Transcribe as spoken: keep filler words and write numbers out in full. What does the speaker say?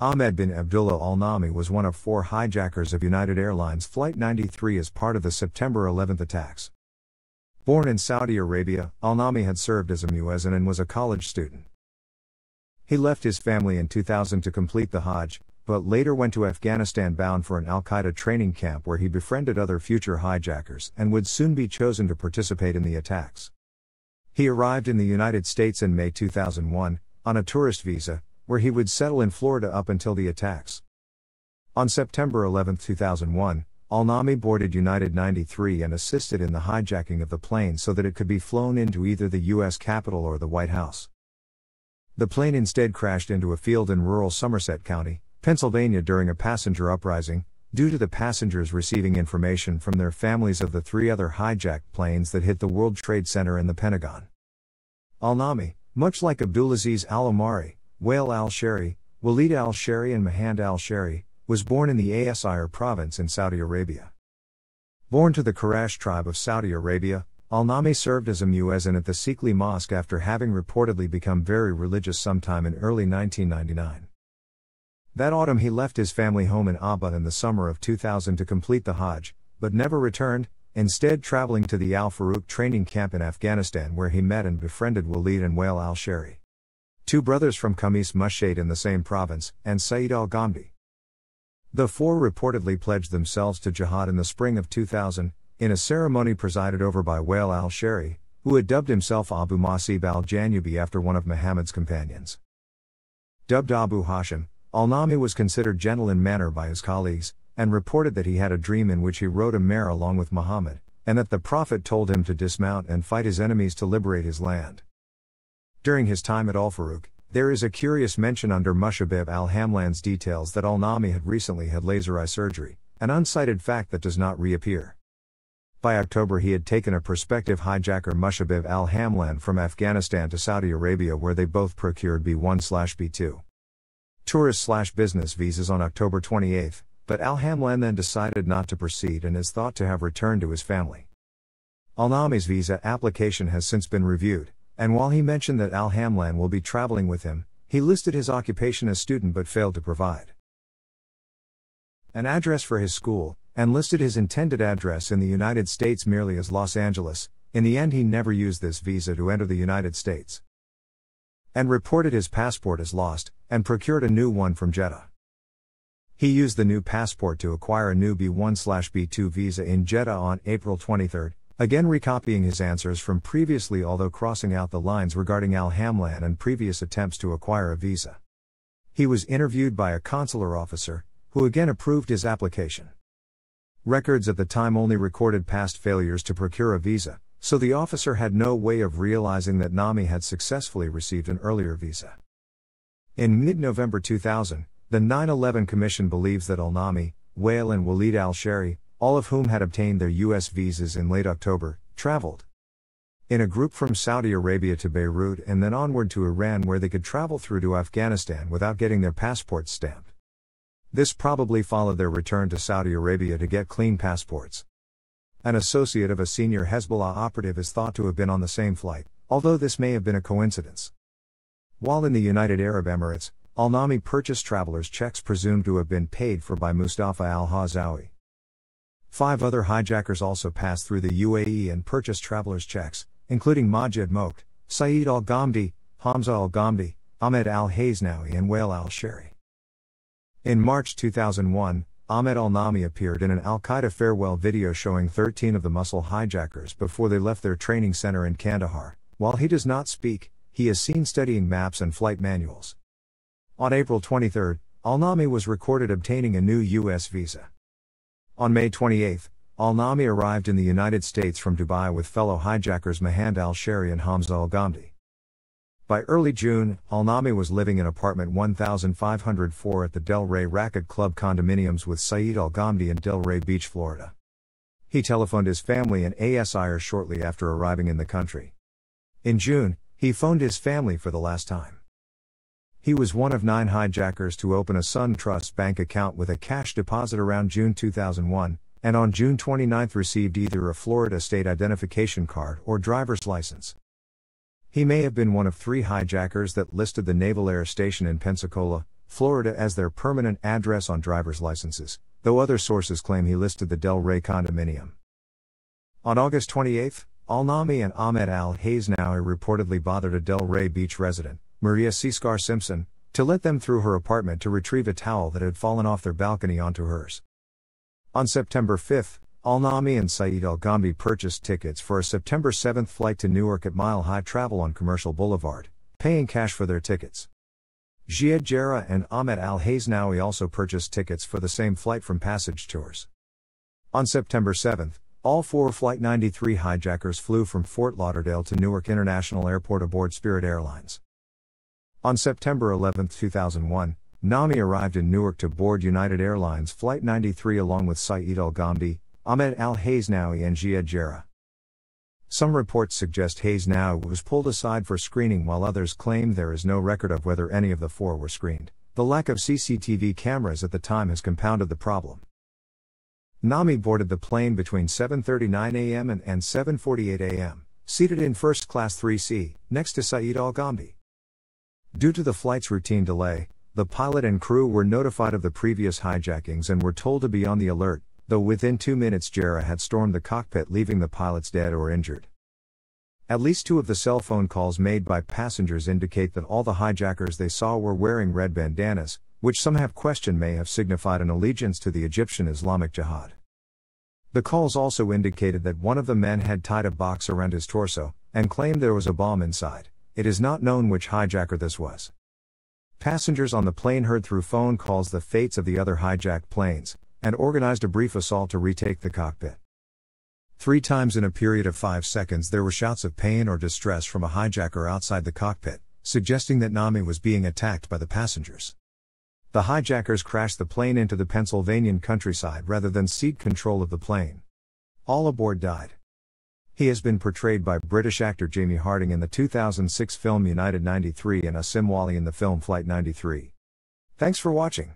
Ahmed bin Abdullah Al-Nami was one of four hijackers of United Airlines Flight ninety-three as part of the September eleventh attacks. Born in Saudi Arabia, Al-Nami had served as a muezzin and was a college student. He left his family in two thousand to complete the Hajj, but later went to Afghanistan bound for an Al-Qaeda training camp where he befriended other future hijackers and would soon be chosen to participate in the attacks. He arrived in the United States in May two thousand one, on a tourist visa, where he would settle in Florida up until the attacks. On September eleventh two thousand one, Al-Nami boarded United ninety-three and assisted in the hijacking of the plane so that it could be flown into either the U S Capitol or the White House. The plane instead crashed into a field in rural Somerset County, Pennsylvania during a passenger uprising, due to the passengers receiving information from their families of the three other hijacked planes that hit the World Trade Center and the Pentagon. Al-Nami, much like Abdulaziz Al-Omari, Wail al-Shehri, Waleed al-Shehri and Mohand al-Shehri, was born in the Asir province in Saudi Arabia. Born to the Quraish tribe of Saudi Arabia, Al-Nami served as a muezzin at the Seqeley Mosque after having reportedly become very religious sometime in early nineteen ninety-nine. That autumn he left his family home in Abha in the summer of two thousand to complete the Hajj, but never returned, instead traveling to the Al Farouq training camp in Afghanistan where he met and befriended Waleed and Wail al-Shehri, two brothers from Qamis Mushaid in the same province, and Saeed al-Ghamdi. The four reportedly pledged themselves to jihad in the spring of two thousand, in a ceremony presided over by Wail al-Shehri, who had dubbed himself Abu Masib al-Janubi after one of Muhammad's companions. Dubbed Abu Hashim, Al-Nami was considered gentle in manner by his colleagues, and reported that he had a dream in which he rode a mare along with Muhammad, and that the Prophet told him to dismount and fight his enemies to liberate his land. During his time at Al Farouq, there is a curious mention under Mushabib al-Hamlan's details that Al-Nami had recently had laser eye surgery, an unsighted fact that does not reappear. By October he had taken a prospective hijacker Mushabib al-Hamlan from Afghanistan to Saudi Arabia where they both procured B one B two. tourist-slash-business visas on October twenty-eighth, but al-Hamlan then decided not to proceed and is thought to have returned to his family. Al-Nami's visa application has since been reviewed, and while he mentioned that al-Hamlan will be traveling with him, he listed his occupation as student but failed to provide an address for his school, and listed his intended address in the United States merely as Los Angeles. In the end he never used this visa to enter the United States, and reported his passport as lost, and procured a new one from Jeddah. He used the new passport to acquire a new B one B two visa in Jeddah on April twenty-third, again recopying his answers from previously although crossing out the lines regarding al-Hamlan and previous attempts to acquire a visa. He was interviewed by a consular officer, who again approved his application. Records at the time only recorded past failures to procure a visa, so the officer had no way of realizing that Nami had successfully received an earlier visa. In mid-November two thousand, the nine eleven Commission believes that Al-Nami, Wail and Waleed al-Shehri, all of whom had obtained their U S visas in late October, traveled in a group from Saudi Arabia to Beirut and then onward to Iran where they could travel through to Afghanistan without getting their passports stamped. This probably followed their return to Saudi Arabia to get clean passports. An associate of a senior Hezbollah operative is thought to have been on the same flight, although this may have been a coincidence. While in the United Arab Emirates, Al-Nami purchased travelers' checks presumed to have been paid for by Mustafa al-Haznawi. Five other hijackers also passed through the U A E and purchased travelers' checks, including Majid Mokhd, Saeed al-Ghamdi, Hamza al-Ghamdi, Ahmed al-Haznawi and Wail al-Shehri. In March two thousand one, Ahmed Al-Nami appeared in an Al-Qaeda farewell video showing thirteen of the Mosul hijackers before they left their training center in Kandahar. While he does not speak, he is seen studying maps and flight manuals. On April twenty-third, Al-Nami was recorded obtaining a new U S visa. On May twenty-eighth, Al-Nami arrived in the United States from Dubai with fellow hijackers Mohand al-Shehri and Hamza al-Ghamdi. By early June, Al-Nami was living in apartment one thousand five hundred four at the Delray Racquet Club condominiums with Saeed al-Ghamdi in Delray Beach, Florida. He telephoned his family in Asir shortly after arriving in the country. In June, he phoned his family for the last time. He was one of nine hijackers to open a SunTrust bank account with a cash deposit around June two thousand one, and on June twenty-ninth received either a Florida state identification card or driver's license. He may have been one of three hijackers that listed the Naval Air Station in Pensacola, Florida as their permanent address on driver's licenses, though other sources claim he listed the Delray condominium. On August twenty-eighth, Al-Nami and Ahmed al-Haznawi reportedly bothered a Delray Beach resident, Maria Ciskar Simpson, to let them through her apartment to retrieve a towel that had fallen off their balcony onto hers. On September fifth, Al-Nami and Saeed al-Ghamdi purchased tickets for a September seventh flight to Newark at Mile High Travel on Commercial Boulevard, paying cash for their tickets. Ziad Jarrah and Ahmed al-Haznawi also purchased tickets for the same flight from Passage Tours. On September seventh, all four Flight ninety-three hijackers flew from Fort Lauderdale to Newark International Airport aboard Spirit Airlines. On September eleventh, two thousand one, Nami arrived in Newark to board United Airlines Flight ninety-three along with Saeed al-Ghamdi, Ahmed al-Haznawi and Ziad Jarrah. Some reports suggest Haznawi was pulled aside for screening while others claim there is no record of whether any of the four were screened. The lack of C C T V cameras at the time has compounded the problem. Nami boarded the plane between seven thirty-nine a m and, and seven forty-eight a m, seated in First Class three C, next to Saeed al-Ghamdi. Due to the flight's routine delay, the pilot and crew were notified of the previous hijackings and were told to be on the alert, though within two minutes Jarrah had stormed the cockpit, leaving the pilots dead or injured. At least two of the cell phone calls made by passengers indicate that all the hijackers they saw were wearing red bandanas, which some have questioned may have signified an allegiance to the Egyptian Islamic Jihad. The calls also indicated that one of the men had tied a box around his torso, and claimed there was a bomb inside. It is not known which hijacker this was. Passengers on the plane heard through phone calls the fates of the other hijacked planes, and organized a brief assault to retake the cockpit. Three times in a period of five seconds there were shouts of pain or distress from a hijacker outside the cockpit, suggesting that Nami was being attacked by the passengers. The hijackers crashed the plane into the Pennsylvanian countryside rather than cede control of the plane. All aboard died. He has been portrayed by British actor Jamie Harding in the two thousand six film United ninety-three and Asim Wali in the film Flight ninety-three. Thanks for watching.